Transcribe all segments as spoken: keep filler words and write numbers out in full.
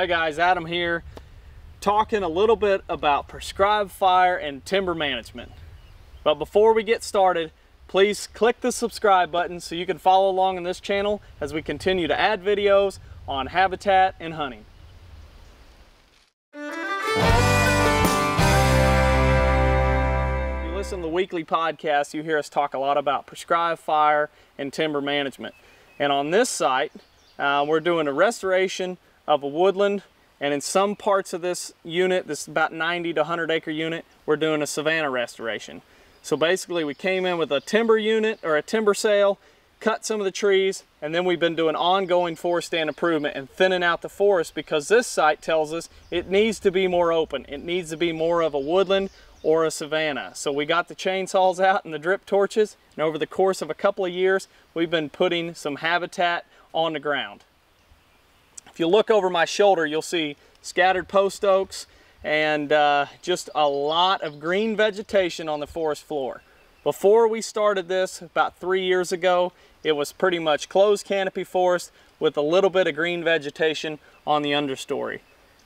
Hey guys, Adam here, talking a little bit about prescribed fire and timber management. But before we get started, please click the subscribe button so you can follow along in this channel as we continue to add videos on habitat and hunting. If you listen to the weekly podcast, you hear us talk a lot about prescribed fire and timber management. And on this site, uh, we're doing a restoration of a woodland, and in some parts of this unit, this about ninety to one hundred acre unit, we're doing a savanna restoration. So basically we came in with a timber unit or a timber sale, cut some of the trees, and then we've been doing ongoing forest stand improvement and thinning out the forest because this site tells us it needs to be more open. It needs to be more of a woodland or a savanna. So we got the chainsaws out and the drip torches, and over the course of a couple of years, we've been putting some habitat on the ground. If you look over my shoulder, you'll see scattered post oaks and uh, just a lot of green vegetation on the forest floor. Before we started this about three years ago, it was pretty much closed canopy forest with a little bit of green vegetation on the understory.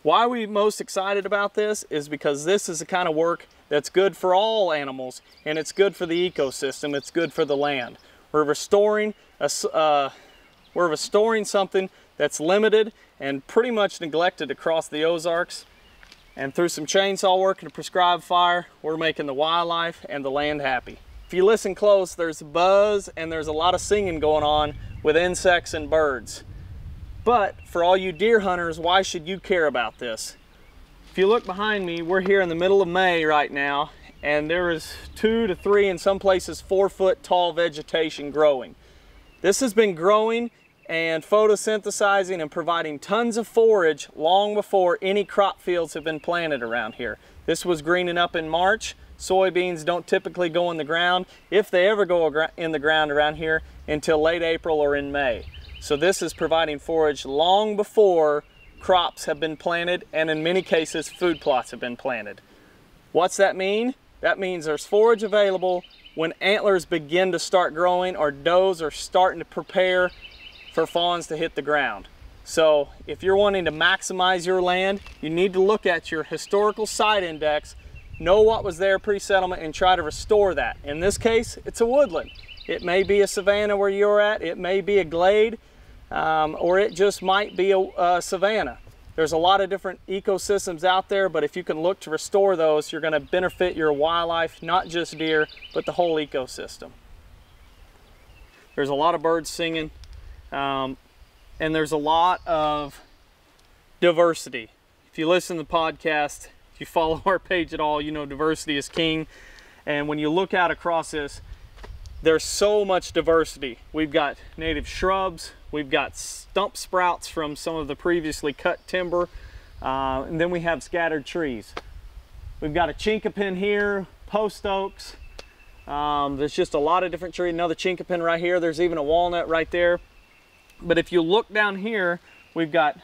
Why we're most excited about this is because this is the kind of work that's good for all animals, and it's good for the ecosystem, it's good for the land. We're restoring, a, uh, we're restoring something that's limited and pretty much neglected across the Ozarks. And through some chainsaw work and prescribed fire, we're making the wildlife and the land happy. If you listen close, there's a buzz and there's a lot of singing going on with insects and birds. But for all you deer hunters, why should you care about this? If you look behind me, we're here in the middle of May right now, and there is two to three, in some places, four foot tall vegetation growing. This has been growing and photosynthesizing and providing tons of forage long before any crop fields have been planted around here. This was greening up in March. Soybeans don't typically go in the ground, if they ever go in the ground around here, until late April or in May. So this is providing forage long before crops have been planted, and in many cases food plots have been planted. What's that mean? That means there's forage available when antlers begin to start growing or does are starting to prepare for fawns to hit the ground. So if you're wanting to maximize your land, you need to look at your historical site index, know what was there pre-settlement, and try to restore that. In this case, it's a woodland. It may be a savanna where you're at, it may be a glade, um, or it just might be a, a savanna. There's a lot of different ecosystems out there, but if you can look to restore those, you're gonna benefit your wildlife, not just deer, but the whole ecosystem. There's a lot of birds singing. Um, and there's a lot of diversity. If you listen to the podcast, if you follow our page at all, you know diversity is king. And when you look out across this, there's so much diversity. We've got native shrubs, we've got stump sprouts from some of the previously cut timber, uh, and then we have scattered trees. We've got a chinkapin here, post oaks. Um, there's just a lot of different trees. Another chinkapin right here. There's even a walnut right there. But if you look down here, we've got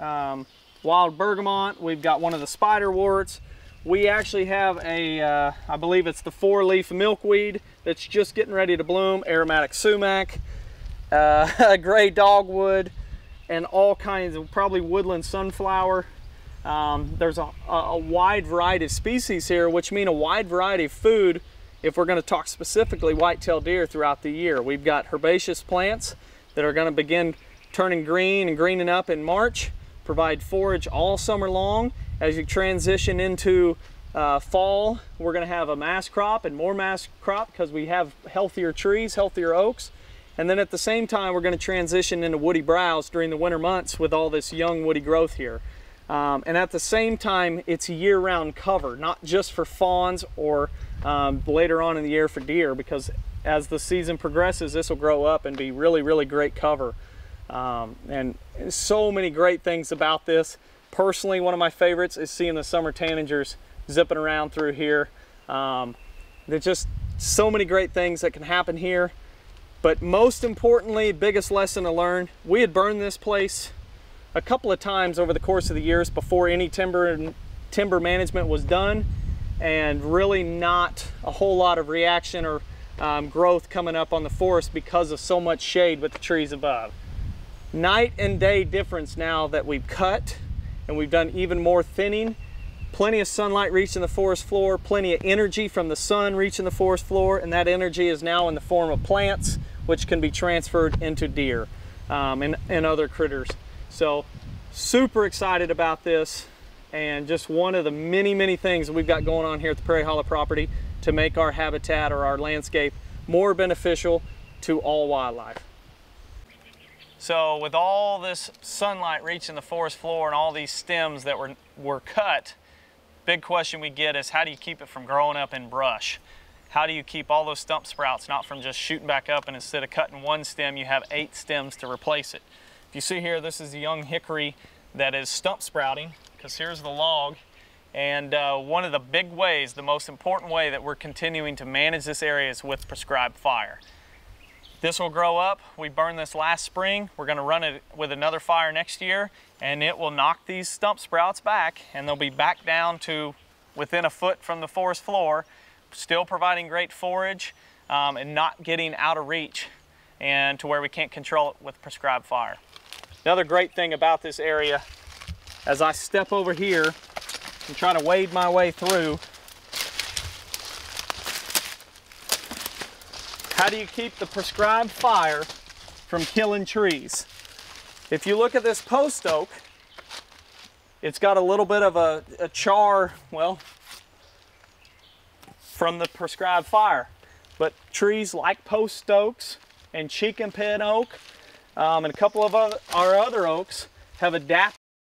um, wild bergamot, we've got one of the spiderworts. We actually have a, uh, I believe it's the four-leaf milkweed that's just getting ready to bloom, aromatic sumac, uh, gray dogwood, and all kinds of probably woodland sunflower. Um, there's a, a wide variety of species here, which mean a wide variety of food if we're gonna talk specifically white-tailed deer throughout the year. We've got herbaceous plants that are going to begin turning green and greening up in March, provide forage all summer long. As you transition into uh, fall, we're going to have a mass crop and more mass crop because we have healthier trees, healthier oaks. And then at the same time, we're going to transition into woody browse during the winter months with all this young woody growth here. Um, and at the same time, it's year-round cover, not just for fawns or um, later on in the year for deer, because as the season progresses, this will grow up and be really, really great cover. Um, and so many great things about this. Personally, one of my favorites is seeing the summer tanagers zipping around through here. Um, there's just so many great things that can happen here. But most importantly, biggest lesson to learn, we had burned this place a couple of times over the course of the years before any timber and timber management was done, and really not a whole lot of reaction or Um, growth coming up on the forest because of so much shade with the trees above. Night and day difference now that we've cut and we've done even more thinning. Plenty of sunlight reaching the forest floor, plenty of energy from the sun reaching the forest floor, and that energy is now in the form of plants, which can be transferred into deer um, and, and other critters. So super excited about this, and just one of the many, many things that we've got going on here at the Prairie Hollow property to make our habitat or our landscape more beneficial to all wildlife. So with all this sunlight reaching the forest floor and all these stems that were, were cut, big question we get is, how do you keep it from growing up in brush? How do you keep all those stump sprouts not from just shooting back up, and instead of cutting one stem, you have eight stems to replace it? If you see here, this is the young hickory that is stump sprouting, because here's the log. And uh, one of the big ways, the most important way that we're continuing to manage this area is with prescribed fire. This will grow up. We burned this last spring. We're gonna run it with another fire next year, and it will knock these stump sprouts back, and they'll be back down to within a foot from the forest floor, still providing great forage um, and not getting out of reach and to where we can't control it with prescribed fire. Another great thing about this area, as I step over here, and try to wade my way through. How do you keep the prescribed fire from killing trees? If you look at this post oak, it's got a little bit of a, a char, well, from the prescribed fire. But trees like post oaks and cheek and pin oak um, and a couple of other, our other oaks have adapted